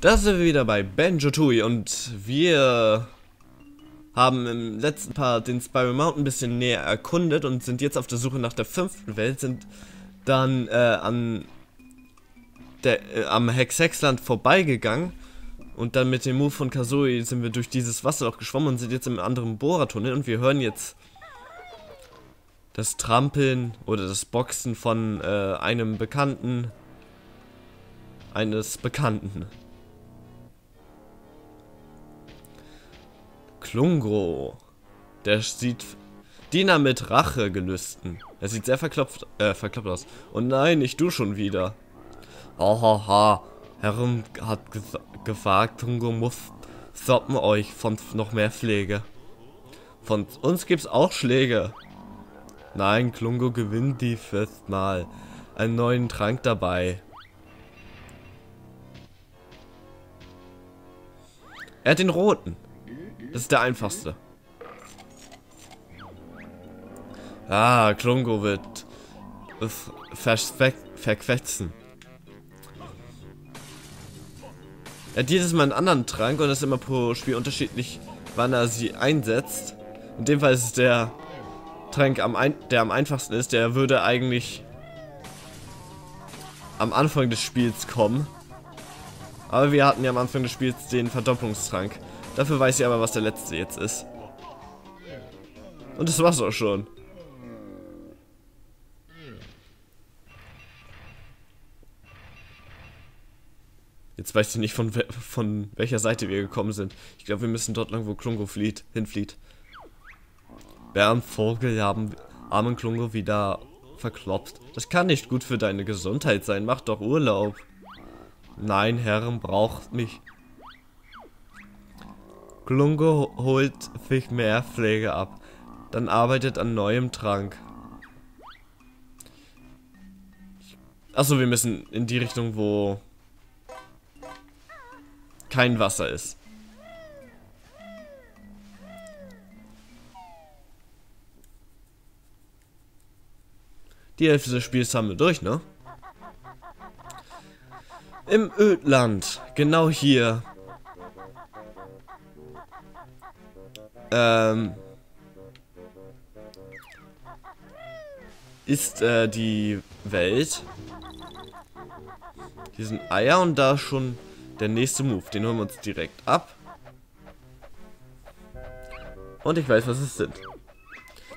Da sind wir wieder bei Banjo-Tooie und wir haben im letzten Part den Spiral Mountain ein bisschen näher erkundet und sind jetzt auf der Suche nach der 5. Welt, sind dann am Hex-Hex-Land vorbeigegangen und dann mit dem Move von Kazooie sind wir durch dieses Wasserloch geschwommen und sind jetzt im anderen Bohrertunnel und wir hören jetzt das Trampeln oder das Boxen von eines Bekannten. Klungo, der sieht Diener mit Rachegelüsten. Er sieht sehr verkloppt aus. Und nein, nicht du schon wieder. Ahaha, Herren hat gesagt, Klungo muss stoppen euch, sonst noch mehr Schläge. Von uns gibt's auch Schläge. Nein, Klungo gewinnt die festmal. Einen neuen Trank dabei. Er hat den roten. Das ist der einfachste. Ah, Klungo wird verquetschen. Er hat jedes Mal einen anderen Trank und ist immer pro Spiel unterschiedlich, wann er sie einsetzt. In dem Fall ist es der Trank, der am einfachsten ist. Der würde eigentlich am Anfang des Spiels kommen. Aber wir hatten ja am Anfang des Spiels den Verdopplungstrank. Dafür weiß ich aber, was der letzte jetzt ist. Und das war's auch schon. Jetzt weiß ich nicht, von welcher Seite wir gekommen sind. Ich glaube, wir müssen dort lang, wo Klungo hinflieht. Bernd Vogel haben armen Klungo wieder verklopft. Das kann nicht gut für deine Gesundheit sein. Mach doch Urlaub. Nein, Herren braucht mich. Klungo holt sich mehr Pflege ab, dann arbeitet an neuem Trank. Achso, wir müssen in die Richtung, wo kein Wasser ist. Die Hälfte des Spiels haben wir durch, ne? Im Ödland, genau hier. Ist die Welt. Hier sind Eier und da schon der nächste Move. Den holen wir uns direkt ab. Und ich weiß, was es sind.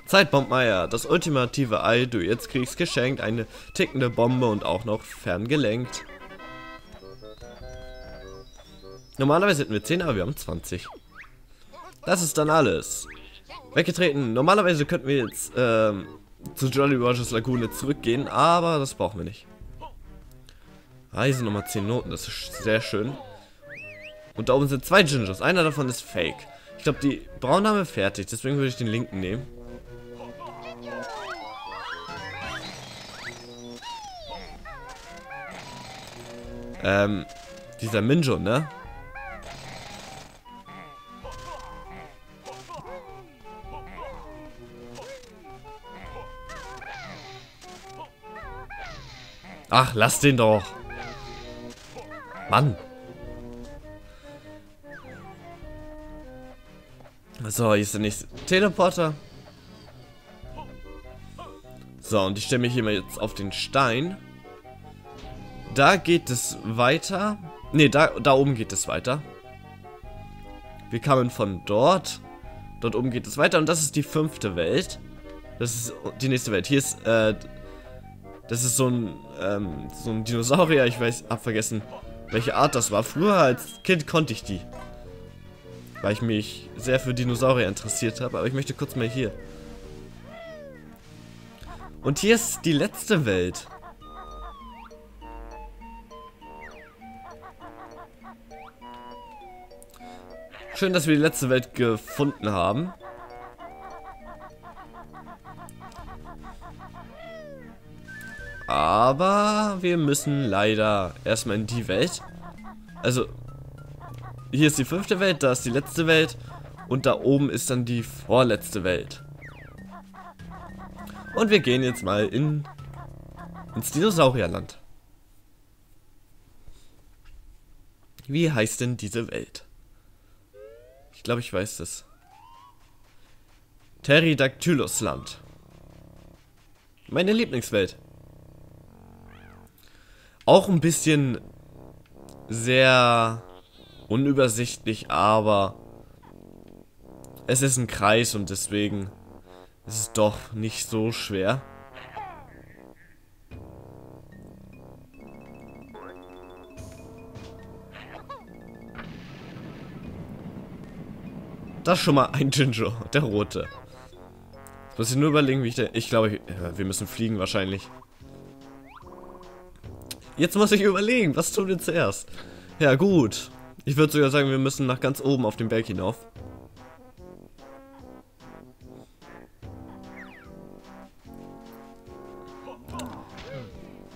Zeitbombeneier, das ultimative Ei, du jetzt kriegst geschenkt, eine tickende Bombe und auch noch ferngelenkt. Normalerweise hätten wir 10, aber wir haben 20. Das ist dann alles. Weggetreten. Normalerweise könnten wir jetzt zu Jolly Rogers Lagune zurückgehen, aber das brauchen wir nicht. Ah, hier sind nochmal 10 Noten, das ist sehr schön. Und da oben sind 2 Jinjos, einer davon ist Fake. Ich glaube, die braune haben wir fertig, deswegen würde ich den linken nehmen. Dieser Minjo, ne? Ach, lass den doch. Mann. So, hier ist der nächste Teleporter. So, und ich stelle mich hier mal jetzt auf den Stein. Da geht es weiter. Ne, da oben geht es weiter. Wir kamen von dort. Dort oben geht es weiter und das ist die 5. Welt. Das ist die nächste Welt. Hier ist, das ist so ein Dinosaurier, ich weiß, hab vergessen, welche Art das war. Früher als Kind konnte ich die, weil ich mich sehr für Dinosaurier interessiert habe, aber ich möchte kurz mal hier. Und hier ist die letzte Welt. Schön, dass wir die letzte Welt gefunden haben. Aber wir müssen leider erstmal in die Welt. Also, hier ist die 5. Welt, da ist die letzte Welt und da oben ist dann die vorletzte Welt. Und wir gehen jetzt mal ins Dinosaurierland. Wie heißt denn diese Welt? Ich glaube, ich weiß das. Terridaktylusland. Meine Lieblingswelt. Auch ein bisschen sehr unübersichtlich, aber es ist ein Kreis und deswegen ist es doch nicht so schwer. Das ist schon mal ein Jinjo, der rote. Jetzt muss ich nur überlegen, wie ich da... Ich glaube, wir müssen fliegen wahrscheinlich. Jetzt muss ich überlegen, was tun wir zuerst? Ja gut, ich würde sogar sagen, wir müssen nach ganz oben auf den Berg hinauf.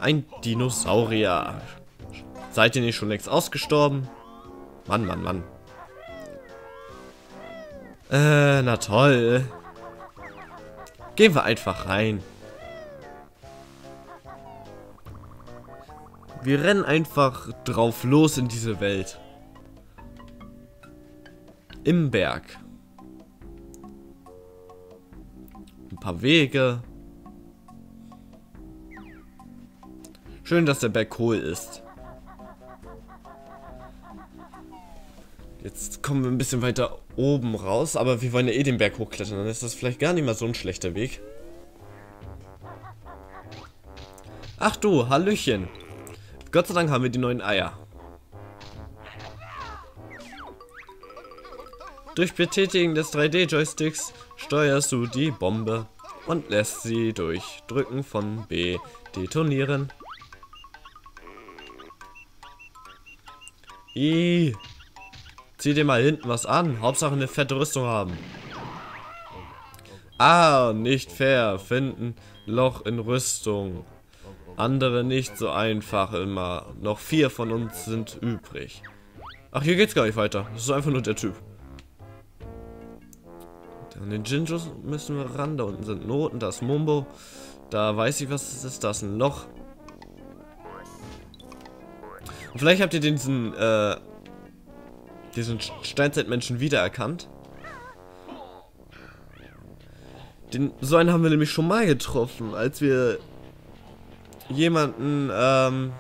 Ein Dinosaurier. Seid ihr nicht schon längst ausgestorben? Mann, Mann, Mann. Na toll. Gehen wir einfach rein. Wir rennen einfach drauf los in diese Welt. Im Berg. Ein paar Wege. Schön, dass der Berg hohl ist. Jetzt kommen wir ein bisschen weiter oben raus, aber wir wollen ja eh den Berg hochklettern, dann ist das vielleicht gar nicht mal so ein schlechter Weg. Ach du, Hallöchen. Gott sei Dank haben wir die neuen Eier. Durch Betätigen des 3D-Joysticks steuerst du die Bombe und lässt sie durch Drücken von B detonieren. Ih, zieh dir mal hinten was an. Hauptsache eine fette Rüstung haben. Ah, nicht fair. Finden Loch in Rüstung. Andere nicht so einfach immer. Noch 4 von uns sind übrig. Ach, hier geht's gar nicht weiter. Das ist einfach nur der Typ. An den Jinjos müssen wir ran. Da unten sind Noten. Da ist Mumbo. Da weiß ich, was das ist. Da ist ein Loch. Und vielleicht habt ihr diesen Steinzeitmenschen wiedererkannt. So einen haben wir nämlich schon mal getroffen, als wir jemanden,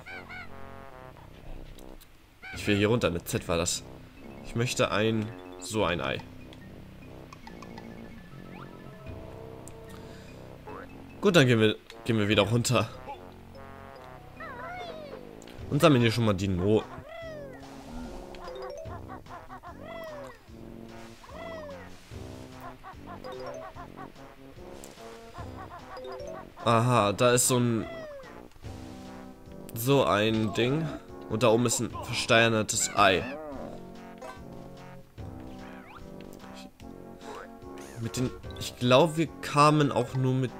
ich will hier runter, mit Z war das. Ich möchte so ein Ei. Gut, dann gehen wir wieder runter. Und sammeln hier schon mal die Noten. Aha, da ist so ein Ding. Und da oben ist ein versteinertes Ei. Ich glaube, wir kamen auch nur mit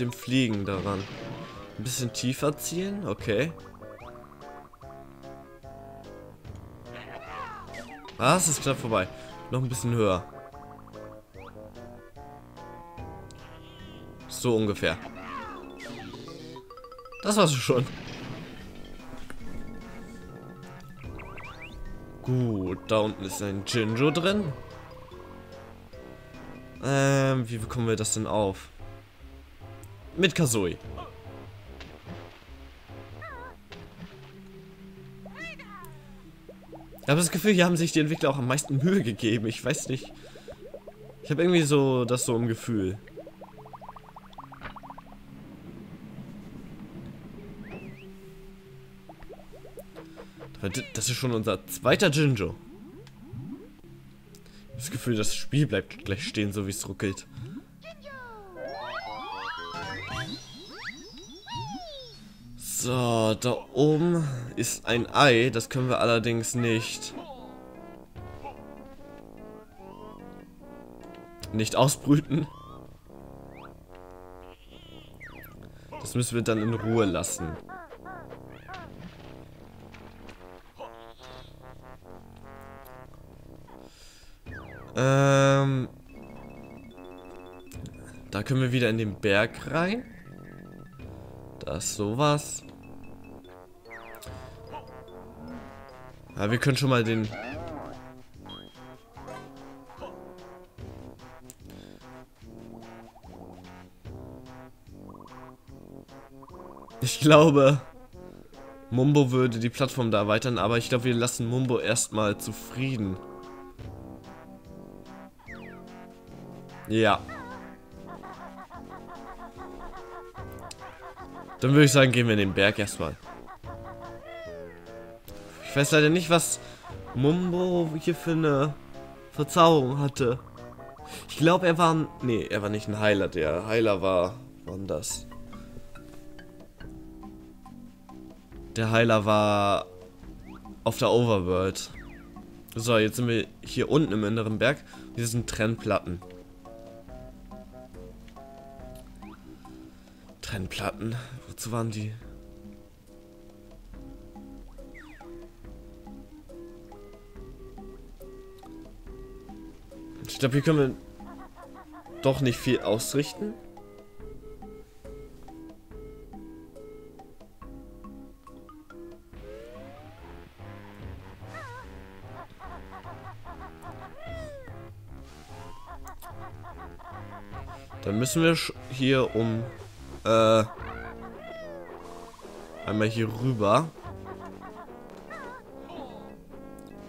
dem Fliegen daran. Ein bisschen tiefer ziehen, okay. Ah, es ist knapp vorbei. Noch ein bisschen höher. So ungefähr. Das war's schon. Gut, da unten ist ein Jinjo drin. Wie bekommen wir das denn auf? Mit Kazooie. Ich habe das Gefühl, hier haben sich die Entwickler auch am meisten Mühe gegeben. Ich weiß nicht. Ich habe irgendwie so im Gefühl. Das ist schon unser zweiter Jinjo. Ich habe das Gefühl, das Spiel bleibt gleich stehen, so wie es ruckelt. So, da oben ist ein Ei. Das können wir allerdings nicht ausbrüten. Das müssen wir dann in Ruhe lassen. Da können wir wieder in den Berg rein. Da ist sowas. Aber wir können schon mal den... Ich glaube, Mumbo würde die Plattform da erweitern, aber ich glaube, wir lassen Mumbo erstmal zufrieden. Ja. Dann würde ich sagen, gehen wir in den Berg erstmal. Ich weiß leider nicht, was Mumbo hier für eine Verzauberung hatte. Ich glaube, er war... Nee, er war nicht ein Heiler. Der Heiler war anders. Der Heiler war auf der Overworld. So, jetzt sind wir hier unten im inneren Berg. Hier sind Trennplatten. Trennplatten? Wozu waren die? Ich glaube, hier können wir doch nicht viel ausrichten. Dann müssen wir hier um einmal hier rüber.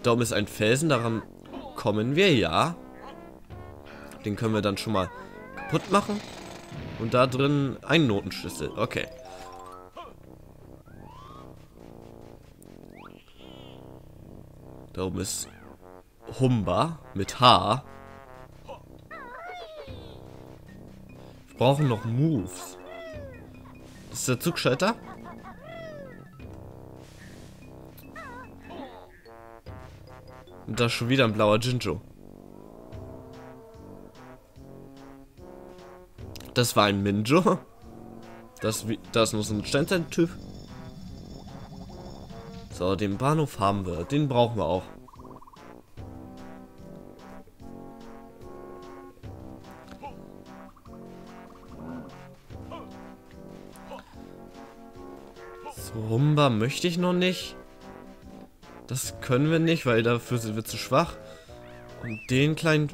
Da oben ist ein Felsen, daran kommen wir, ja. Den können wir dann schon mal kaputt machen. Und da drin ein Notenschlüssel, okay. Da oben ist Humba mit H. Wir brauchen noch Moves. Das ist der Zugschalter. Und da ist schon wieder ein blauer Jinjo. Das war ein Minjo. Das muss ein Steinzeit-Typ. So, den Bahnhof haben wir. Den brauchen wir auch. Rumba möchte ich noch nicht. Das können wir nicht, weil dafür sind wir zu schwach. Und den kleinen...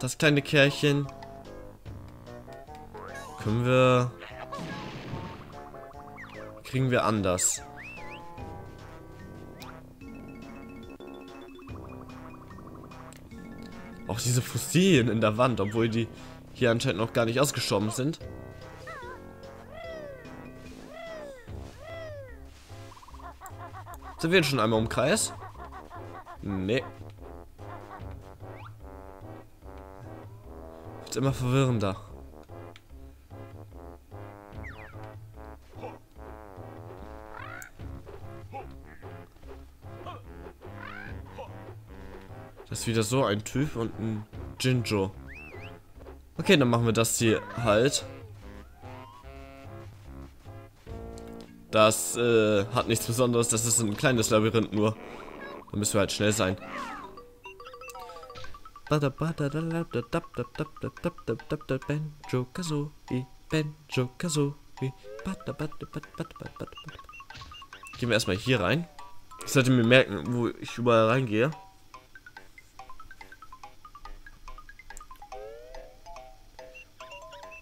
Das kleine Kerlchen... Können wir... Kriegen wir anders. Auch diese Fossilien in der Wand, obwohl die hier anscheinend noch gar nicht ausgestorben sind. Sind wir jetzt schon einmal im Kreis? Nee. Wird immer verwirrender. Das ist wieder so ein Typ und ein Jinjo. Okay, dann machen wir das hier halt. Das hat nichts Besonderes, das ist ein kleines Labyrinth nur. Da müssen wir halt schnell sein. Gehen wir erstmal hier rein. Ich sollte mir merken, wo ich überall reingehe.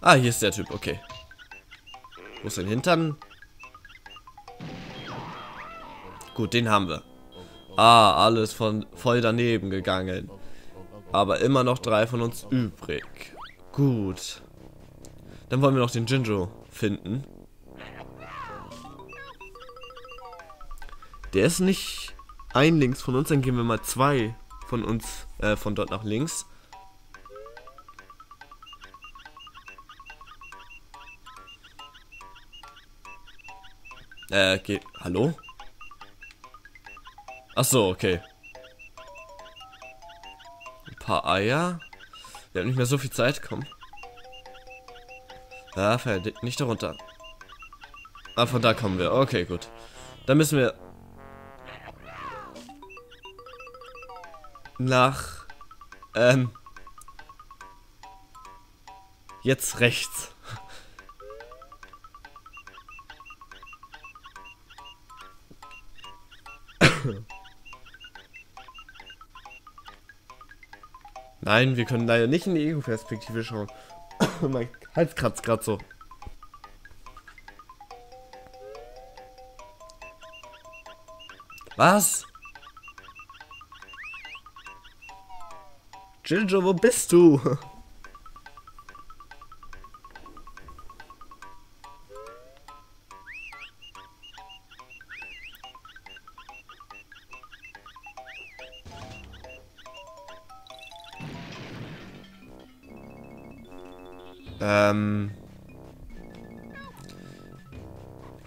Ah, hier ist der Typ, okay. Wo ist sein Hintern? Gut, den haben wir. Ah, alles voll daneben gegangen. Aber immer noch 3 von uns übrig. Gut. Dann wollen wir noch den Jinjo finden. Der ist nicht ein links von uns, dann gehen wir mal 2 von uns, von dort nach links. Geht. Hallo? Ach so, okay. Ein paar Eier. Wir haben nicht mehr so viel Zeit, komm. Ah, verdammt, nicht darunter. Ah, von da kommen wir. Okay, gut. Dann müssen wir nach jetzt rechts. Nein, wir können leider nicht in die Ego-Perspektive schauen. Mein Hals kratzt gerade so. Was? Jinjo, wo bist du?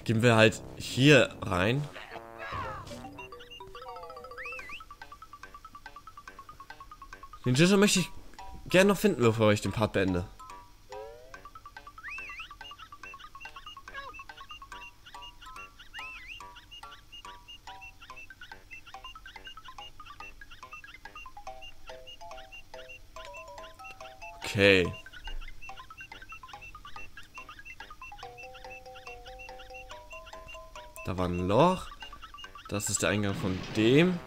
Gehen wir halt hier rein. Den Jinjo möchte ich gerne noch finden, bevor ich den Part beende. Okay. Da war ein Loch. Das ist der Eingang von dem.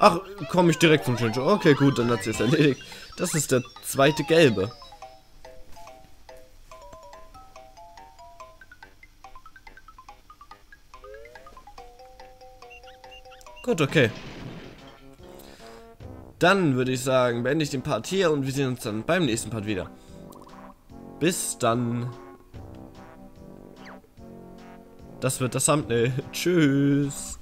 Ach, komme ich direkt zum Jinjo. Okay, gut, dann hat sie es erledigt. Das ist der zweite gelbe. Gut, okay. Dann würde ich sagen, beende ich den Part hier und wir sehen uns dann beim nächsten Part wieder. Bis dann. Das wird das Thumbnail. Tschüss.